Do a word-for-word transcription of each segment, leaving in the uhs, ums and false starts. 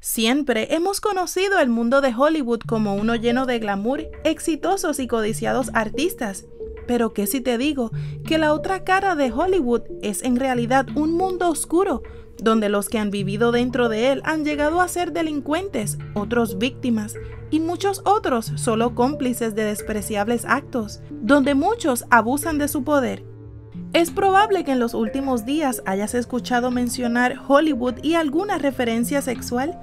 Siempre hemos conocido el mundo de Hollywood como uno lleno de glamour, exitosos y codiciados artistas. Pero ¿qué si te digo que la otra cara de Hollywood es en realidad un mundo oscuro, donde los que han vivido dentro de él han llegado a ser delincuentes, otros víctimas, y muchos otros solo cómplices de despreciables actos, donde muchos abusan de su poder? Es probable que en los últimos días hayas escuchado mencionar Hollywood y alguna referencia sexual.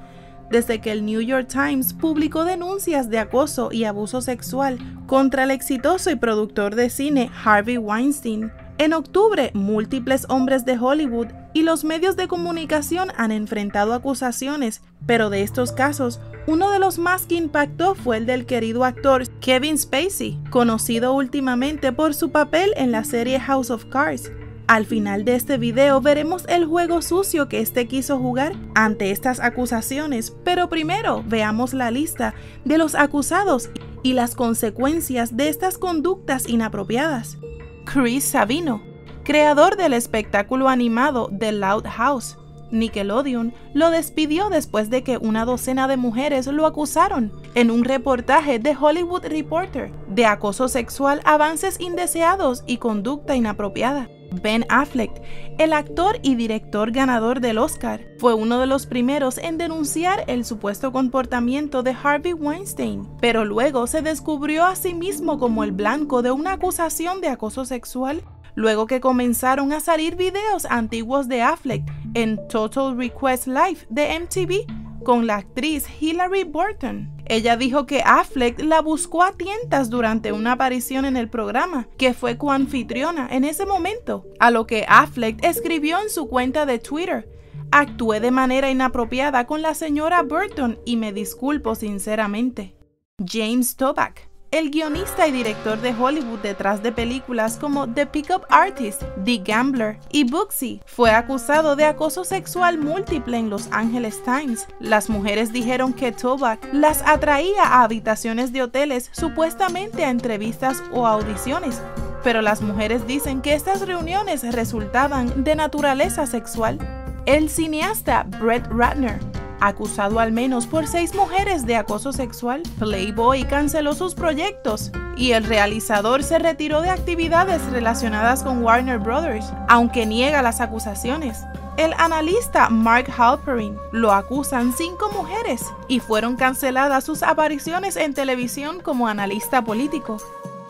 Desde que el New York Times publicó denuncias de acoso y abuso sexual contra el exitoso y productor de cine Harvey Weinstein. En octubre, múltiples hombres de Hollywood y los medios de comunicación han enfrentado acusaciones, pero de estos casos, uno de los más que impactó fue el del querido actor Kevin Spacey, conocido últimamente por su papel en la serie House of Cards. Al final de este video veremos el juego sucio que este quiso jugar ante estas acusaciones, pero primero veamos la lista de los acusados y las consecuencias de estas conductas inapropiadas. Chris Savino, creador del espectáculo animado The Loud House. Nickelodeon lo despidió después de que una docena de mujeres lo acusaron en un reportaje de Hollywood Reporter de acoso sexual, avances indeseados y conducta inapropiada. Ben Affleck, el actor y director ganador del Oscar, fue uno de los primeros en denunciar el supuesto comportamiento de Harvey Weinstein, pero luego se descubrió a sí mismo como el blanco de una acusación de acoso sexual, luego que comenzaron a salir videos antiguos de Affleck en Total Request Live de M T V con la actriz Hillary Burton. Ella dijo que Affleck la buscó a tientas durante una aparición en el programa, que fue coanfitriona en ese momento, a lo que Affleck escribió en su cuenta de Twitter: «Actué de manera inapropiada con la señora Burton y me disculpo sinceramente». James Toback, el guionista y director de Hollywood detrás de películas como The Pickup Artist, The Gambler y Booksy, fue acusado de acoso sexual múltiple en Los Angeles Times. Las mujeres dijeron que Toback las atraía a habitaciones de hoteles, supuestamente a entrevistas o a audiciones, pero las mujeres dicen que estas reuniones resultaban de naturaleza sexual. El cineasta Brett Ratner, acusado al menos por seis mujeres de acoso sexual. Playboy canceló sus proyectos y el realizador se retiró de actividades relacionadas con Warner Brothers, aunque niega las acusaciones. El analista Mark Halperin lo acusan cinco mujeres y fueron canceladas sus apariciones en televisión como analista político.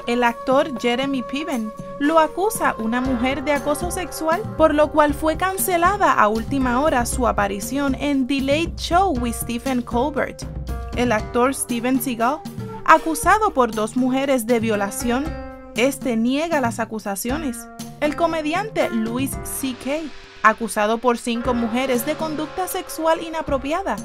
El actor Jeremy Piven lo acusa una mujer de acoso sexual, por lo cual fue cancelada a última hora su aparición en The Late Show with Stephen Colbert. El actor Stephen Seagal, acusado por dos mujeres de violación, este niega las acusaciones. El comediante Louis C K, acusado por cinco mujeres de conducta sexual inapropiada.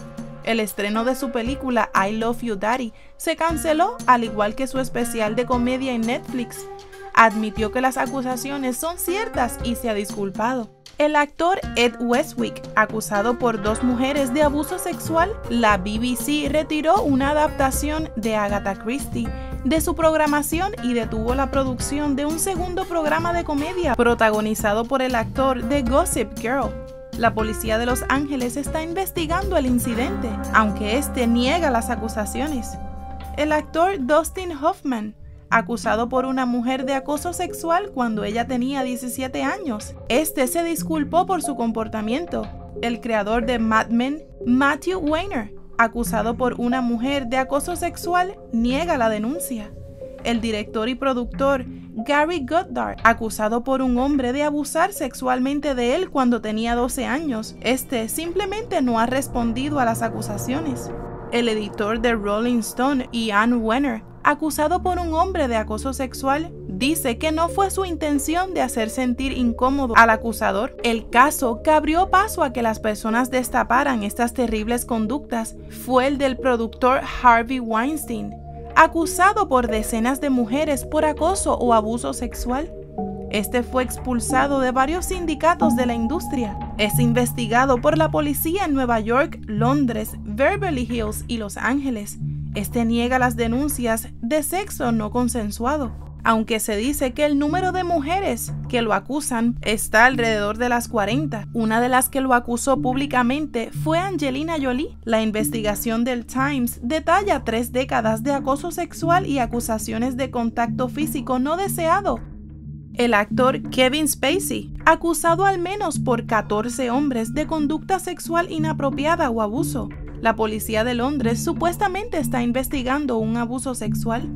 El estreno de su película I Love You Daddy se canceló, al igual que su especial de comedia en Netflix. Admitió que las acusaciones son ciertas y se ha disculpado. El actor Ed Westwick, acusado por dos mujeres de abuso sexual, la B B C retiró una adaptación de Agatha Christie de su programación y detuvo la producción de un segundo programa de comedia protagonizado por el actor de Gossip Girl. La policía de Los Ángeles está investigando el incidente, aunque este niega las acusaciones. El actor Dustin Hoffman, acusado por una mujer de acoso sexual cuando ella tenía diecisiete años, este se disculpó por su comportamiento. El creador de Mad Men, Matthew Weiner, acusado por una mujer de acoso sexual, niega la denuncia. El director y productor Gary Goddard, acusado por un hombre de abusar sexualmente de él cuando tenía doce años, este simplemente no ha respondido a las acusaciones. El editor de Rolling Stone, Ian Wiener, acusado por un hombre de acoso sexual, dice que no fue su intención de hacer sentir incómodo al acusador. El caso que abrió paso a que las personas destaparan estas terribles conductas fue el del productor Harvey Weinstein, acusado por decenas de mujeres por acoso o abuso sexual. Este fue expulsado de varios sindicatos de la industria. Es investigado por la policía en Nueva York, Londres, Beverly Hills y Los Ángeles. Este niega las denuncias de sexo no consensuado. aunque se dice que el número de mujeres que lo acusan está alrededor de las cuarenta. Una de las que lo acusó públicamente fue Angelina Jolie. La investigación del Times detalla tres décadas de acoso sexual y acusaciones de contacto físico no deseado. El actor Kevin Spacey, acusado al menos por catorce hombres de conducta sexual inapropiada o abuso. La policía de Londres supuestamente está investigando un abuso sexual.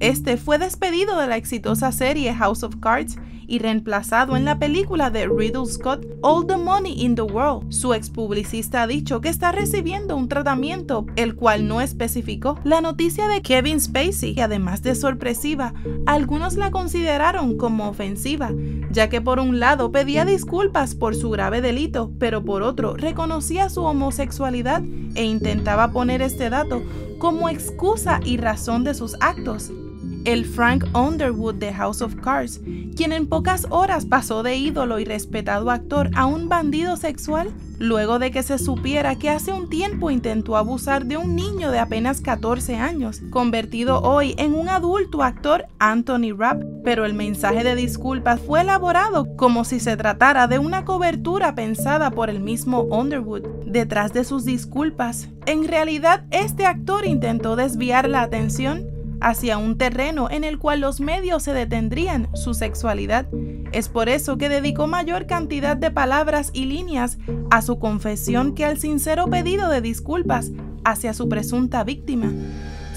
Este fue despedido de la exitosa serie House of Cards y reemplazado en la película de Ridley Scott, All the Money in the World. Su expublicista ha dicho que está recibiendo un tratamiento, el cual no especificó. La noticia de Kevin Spacey, que además de sorpresiva, algunos la consideraron como ofensiva, ya que por un lado pedía disculpas por su grave delito, pero por otro reconocía su homosexualidad e intentaba poner este dato como excusa y razón de sus actos. El Frank Underwood de House of Cards, quien en pocas horas pasó de ídolo y respetado actor a un bandido sexual, luego de que se supiera que hace un tiempo intentó abusar de un niño de apenas catorce años, convertido hoy en un adulto actor Anthony Rapp, pero el mensaje de disculpas fue elaborado como si se tratara de una cobertura pensada por el mismo Underwood. Detrás de sus disculpas, en realidad este actor intentó desviar la atención hacia un terreno en el cual los medios se detendrían, su sexualidad. Es por eso que dedicó mayor cantidad de palabras y líneas a su confesión que al sincero pedido de disculpas hacia su presunta víctima.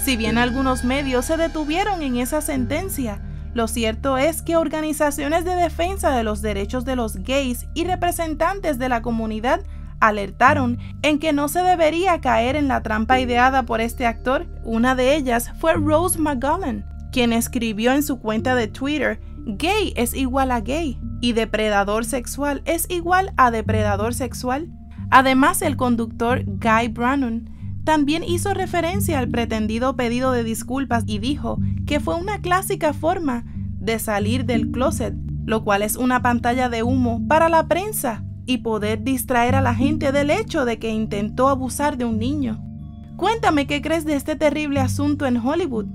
Si bien algunos medios se detuvieron en esa sentencia, lo cierto es que organizaciones de defensa de los derechos de los gays y representantes de la comunidad alertaron en que no se debería caer en la trampa ideada por este actor. Una de ellas fue Rose McGowan, quien escribió en su cuenta de Twitter, "Gay es igual a gay y depredador sexual es igual a depredador sexual". Además, el conductor Guy Brannon también hizo referencia al pretendido pedido de disculpas y dijo que fue una clásica forma de salir del closet, lo cual es una pantalla de humo para la prensa y poder distraer a la gente del hecho de que intentó abusar de un niño. Cuéntame qué crees de este terrible asunto en Hollywood.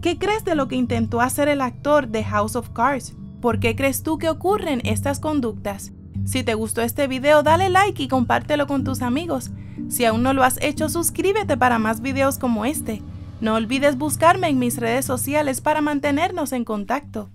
¿Qué crees de lo que intentó hacer el actor de House of Cards? ¿Por qué crees tú que ocurren estas conductas? Si te gustó este video, dale like y compártelo con tus amigos. Si aún no lo has hecho, suscríbete para más videos como este. No olvides buscarme en mis redes sociales para mantenernos en contacto.